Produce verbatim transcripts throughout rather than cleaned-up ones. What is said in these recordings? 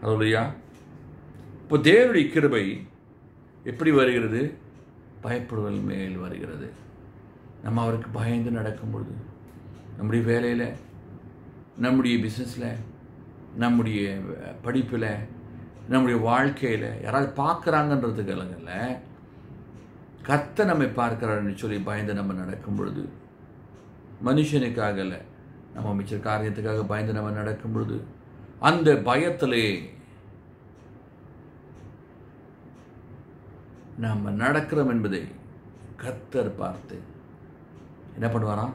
Hallelujah. But there is a very good day. Bipolar male very good day. Namar behind the Nadakamud. Namudi Vele, Namudi business lay, Namudi Padipula, Namudi Wild Kale, Yaral Parkarang under the Galangala Kataname Parker and actually bind the Namanadakamurdu. Manishanikagale, Namamichakari Tagaga bind the Namanadakamurdu. அந்த பயத்திலே நாம் நடக்கிறோம் என்பதை கர்த்தர் பார்த்து என்ன பண்ணுவாராம்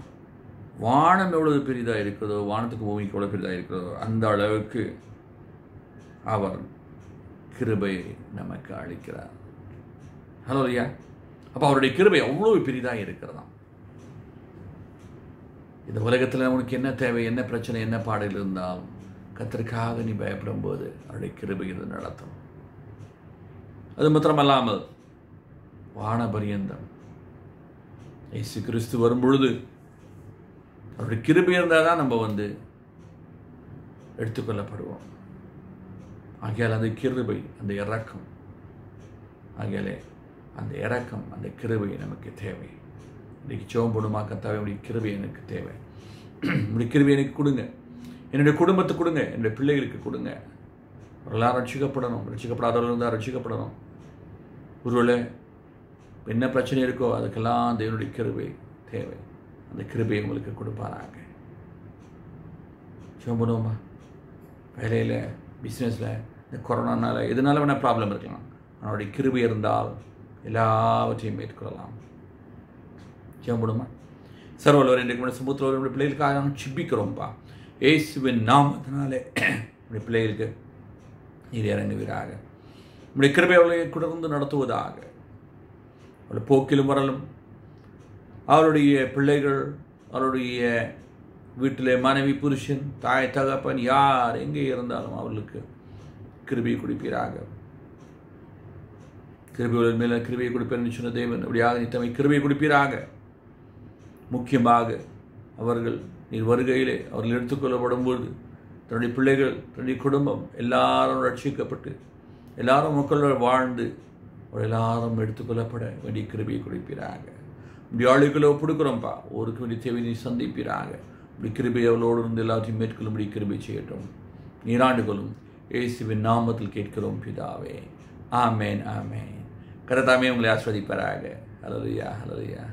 வானம் எவ்வளவு பெரிதா இருக்குதோ வானத்துக்கு பூமிக்கு எவ்வளவு பெரிதா இருக்குதோ அந்த அளவுக்கு அவர் கிருபையை நமக்கு அளிக்கிறார் ஹalleluya அப்ப அவருடைய கிருபை எவ்வளவு பெரிதா இருக்குறதாம் இந்த உலகத்துல நமக்கு என்ன தேவை என்ன பிரச்சனை என்ன பாடுகள் இருந்தாலும் கர்த்தருக்காக நீ பயப்படும் போது அவருடைய கிருபை நடத்தும் அது மட்டுமல்லாமல் வானபரியந்தம் இயேசு கிறிஸ்து வரும் பொழுது அவருடைய கிருபை இருந்தால் தான் நம்ம வந்து எடுத்துக்கொள்ளப்படுவோம் ஆகையால் அந்த கிருபை அந்த இரக்கம் ஆகையாலே அந்த இரக்கம் அந்த கிருபை நமக்கு தேவை இன்னைக்கு ஜெபம் பண்ணுமா கர்த்தாவே உம்முடைய கிருபை எனக்கு தேவை உம்முடைய கிருபை எனக்கு கொடுங்க என்னுடைய குடும்பத்துக்கு கொடுங்க என்னுடைய பிள்ளைகளுக்கு கொடுங்க எல்லாரும் ரட்சிக்கப்படணும் ரட்சிக்கப்படாதவர்கள் தான் ரட்சிக்கப்படணும் ஒருவேளை என்ன பிரச்சனை இருக்கோ அதுக்கெல்லாம் தேவனுடைய கிருபை தேவை அந்த கிருபையை உங்களுக்கு கொடுப்பாராங்க சோம்பனோமா வேலையில் பிஸ்னஸில் இந்த கொரோனானால எதனால வேணா ப்ராப்ளம் இருக்கலாம் அவருடைய கிருபை இருந்தால் எல்லாவற்றையும் மேற்கொள்ளலாம் சோம்பனோமா சர்வலவர் இன்றைக்கு முன்னாடி சமுத்திரவருடைய பிள்ளைகளுக்காக நாங்கள் சிப்பிக்கிறோம்ப்பா இயேசுவின் நாமத்தினாலே நம்முடைய பிள்ளைகளுக்கு நீர் இறங்குவீராக நம்முடைய கிருபை அவளை தொடர்ந்து நடத்துவதாக அவள் போக்கிலும் வரலும் அவளுடைய பிள்ளைகள் அவளுடைய வீட்டிலே மனைவி புருஷன் தாய் தகப்பன் யார் எங்கே இருந்தாலும் அவளுக்கு கிருபையை கொடுப்பீராக கிருபைகள் மேலே கிருபையை கொடுப்பேன்னு சொன்ன தேவன் அப்படியாக நீ தம்மை கிருபையை கொடுப்பீராக முக்கியமாக அவர்கள் நீர் வருகையிலே அவர்கள் எடுத்துக்கொள்ளப்படும்போது தன்னுடைய பிள்ளைகள் தன்னுடைய குடும்பம் எல்லாரும் ரட்சிக்கப்பட்டு எல்லாரும் மக்களோடு வாழ்ந்து எல்லாரும் எடுத்துக்கொள்ளப்பட வேண்டிய கிருபையை கொடுப்பீராக இப்படி ஆளுக்குள்ளே ஒப்புடுக்கிறோம்ப்பா ஒருக்கு வேண்டிய தேவை நீ சந்திப்பீராக இப்படி கிருபை அவளோடு இருந்து எல்லாத்தையும் மேற்கொள்ளும்படி கிருபை செய்யட்டும் நீராண்டுகளும் இயேசுவின் நாமத்தில் கேட்கிறோம் பிதாவே ஆமேன் ஆமேன் கர்த்தாவே உங்களை ஆஸ்வதிப்பாராக ஹல்லேலூயா ஹல்லேலூயா